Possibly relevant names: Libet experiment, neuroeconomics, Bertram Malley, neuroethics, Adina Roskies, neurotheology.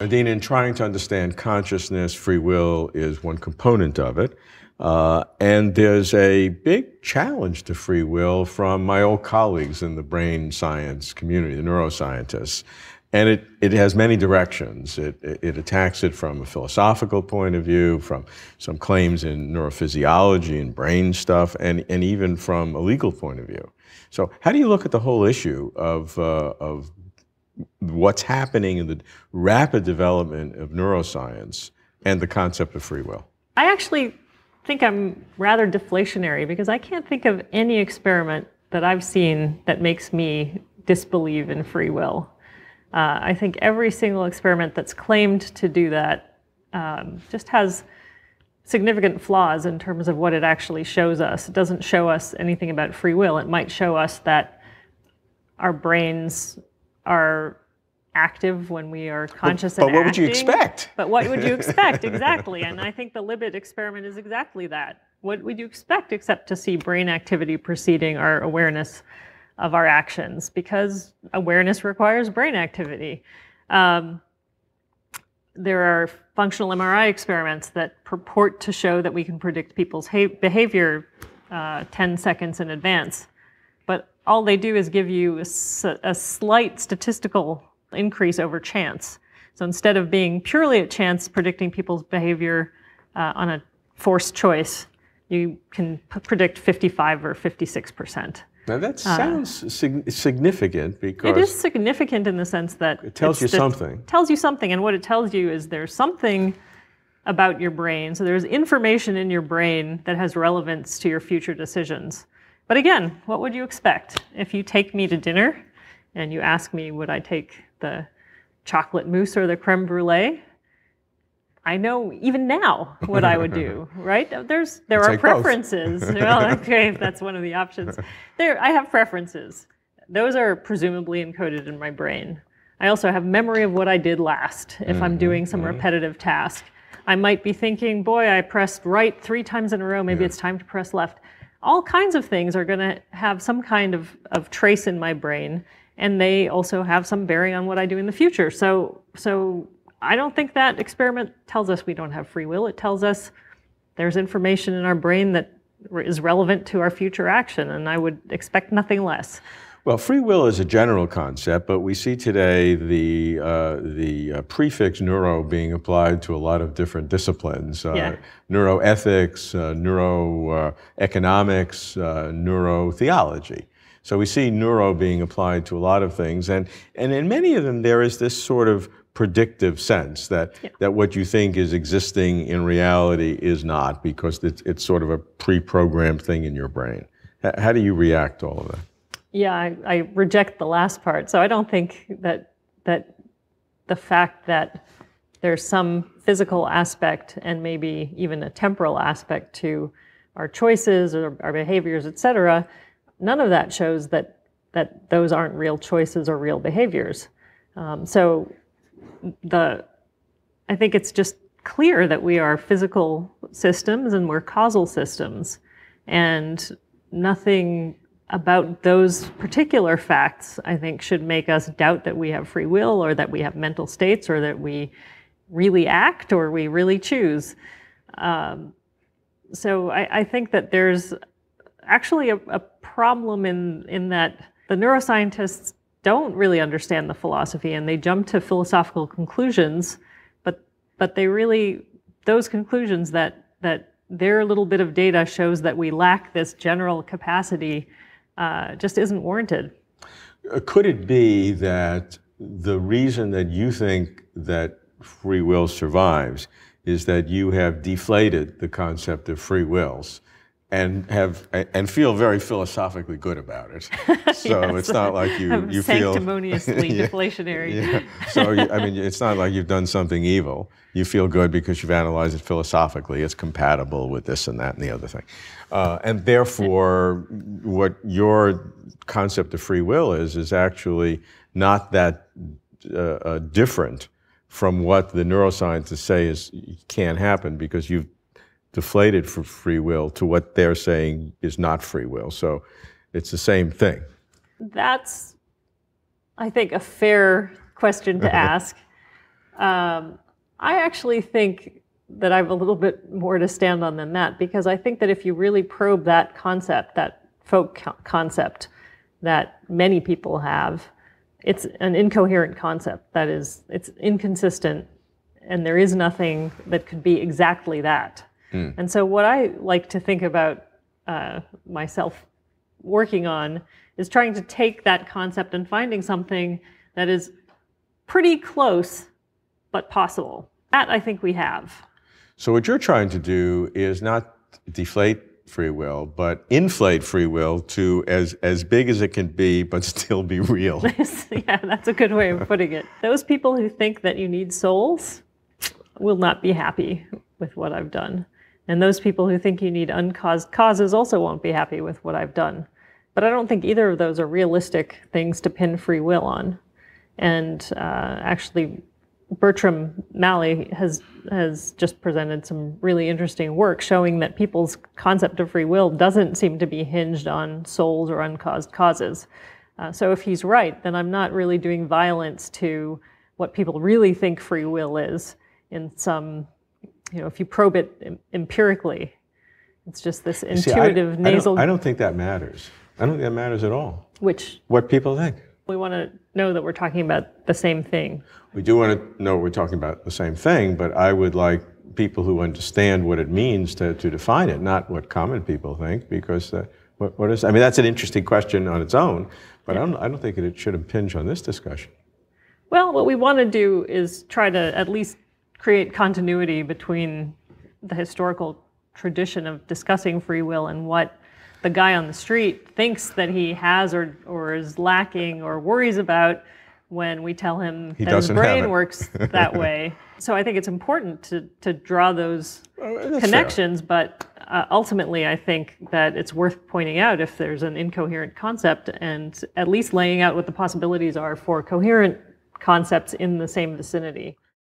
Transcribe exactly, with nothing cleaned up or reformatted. Adina, in trying to understand consciousness, free will is one component of it. Uh, and there's a big challenge to free will from my old colleagues in the brain science community, the neuroscientists. And it, it has many directions. It, it attacks it from a philosophical point of view, from some claims in neurophysiology and brain stuff, and, and even from a legal point of view. So how do you look at the whole issue of, uh, of what's happening in the rapid development of neuroscience and the concept of free will? I actually think I'm rather deflationary, because I can't think of any experiment that I've seen that makes me disbelieve in free will. Uh, I think every single experiment that's claimed to do that um, just has significant flaws in terms of what it actually shows us. It doesn't show us anything about free will. It might show us that our brains are active when we are conscious but, but and what acting, would you expect? But what would you expect, exactly. And I think the Libet experiment is exactly that. What would you expect except to see brain activity preceding our awareness of our actions, because awareness requires brain activity. Um, there are functional M R I experiments that purport to show that we can predict people's behavior uh, ten seconds in advance, but all they do is give you a, a slight statistical increase over chance. So instead of being purely at chance predicting people's behavior uh, on a forced choice, you can p predict fifty-five or fifty-six percent. Now that sounds uh, sig significant because... It is significant in the sense that... It tells you something. It tells you something, and what it tells you is there's something about your brain. So there's information in your brain that has relevance to your future decisions. But again, what would you expect? If you take me to dinner and you ask me, would I take the chocolate mousse or the creme brulee? I know even now what I would do, right? There's, there are preferences. Well, okay, that's one of the options. There, I have preferences. Those are presumably encoded in my brain. I also have memory of what I did last. If mm-hmm. I'm doing some mm-hmm. repetitive task, I might be thinking, boy, I pressed right three times in a row. Maybe yeah. it's time to press left. All kinds of things are going to have some kind of, of trace in my brain, and they also have some bearing on what I do in the future. So, so... I don't think that experiment tells us we don't have free will. It tells us there's information in our brain that is relevant to our future action, and I would expect nothing less. Well, free will is a general concept, but we see today the, uh, the uh, prefix neuro being applied to a lot of different disciplines. Uh, yeah. Neuroethics, uh, neuroeconomics, uh, uh, neurotheology. So we see neuro being applied to a lot of things, and, and in many of them there is this sort of predictive sense that, yeah. that what you think is existing in reality is not, because it's, it's sort of a pre-programmed thing in your brain. H how do you react to all of that? Yeah, I, I reject the last part. So I don't think that, that the fact that there's some physical aspect and maybe even a temporal aspect to our choices or our behaviors, et cetera, none of that shows that, that those aren't real choices or real behaviors. Um, so the, I think it's just clear that we are physical systems and we're causal systems, and nothing about those particular facts, I think, should make us doubt that we have free will or that we have mental states or that we really act or we really choose. Um, so I, I think that there's actually a, a problem in, in that the neuroscientists don't really understand the philosophy, and they jump to philosophical conclusions, but but they really, those conclusions that, that their little bit of data shows that we lack this general capacity uh, just isn't warranted. Could it be that the reason that you think that free will survives is that you have deflated the concept of free wills and have and feel very philosophically good about it? So yes. It's not like you I'm you sanctimoniously feel sanctimoniously deflationary. Yeah. So you, I mean, it's not like you've done something evil. You feel good because you've analyzed it philosophically. It's compatible with this and that and the other thing, uh, and therefore, what your concept of free will is is actually not that uh, uh, different from what the neuroscientists say is can happen, because you've deflated for free will to what they're saying is not free will. So it's the same thing. That's, I think, a fair question to ask. Um, I actually think that I have a little bit more to stand on than that, because I think that if you really probe that concept, that folk co- concept that many people have, it's an incoherent concept. That is, it's inconsistent, and there is nothing that could be exactly that. Mm. And so what I like to think about uh, myself working on is trying to take that concept and finding something that is pretty close but possible. That I think we have. So what you're trying to do is not deflate free will, but inflate free will to as, as big as it can be, but still be real. Yeah, that's a good way of putting it. Those people who think that you need souls will not be happy with what I've done. And those people who think you need uncaused causes also won't be happy with what I've done. But I don't think either of those are realistic things to pin free will on. And uh, actually, Bertram Malley has has just presented some really interesting work showing that people's concept of free will doesn't seem to be hinged on souls or uncaused causes. Uh, so if he's right, then I'm not really doing violence to what people really think free will is in some, you know, if you probe it em- empirically. It's just this intuitive See, I, nasal... I don't, I don't think that matters. I don't think that matters at all. Which? What people think. We want to know that we're talking about the same thing. We do want to know we're talking about the same thing, but I would like people who understand what it means to, to define it, not what common people think, because uh, what, what is, I mean, that's an interesting question on its own, but yeah. I, don't, I don't think it should impinge on this discussion. Well, what we want to do is try to at least create continuity between the historical tradition of discussing free will and what the guy on the street thinks that he has or or is lacking or worries about when we tell him he that his brain works that way. So I think it's important to, to draw those oh, connections, fair. but uh, ultimately I think that it's worth pointing out if there's an incoherent concept and at least laying out what the possibilities are for coherent concepts in the same vicinity.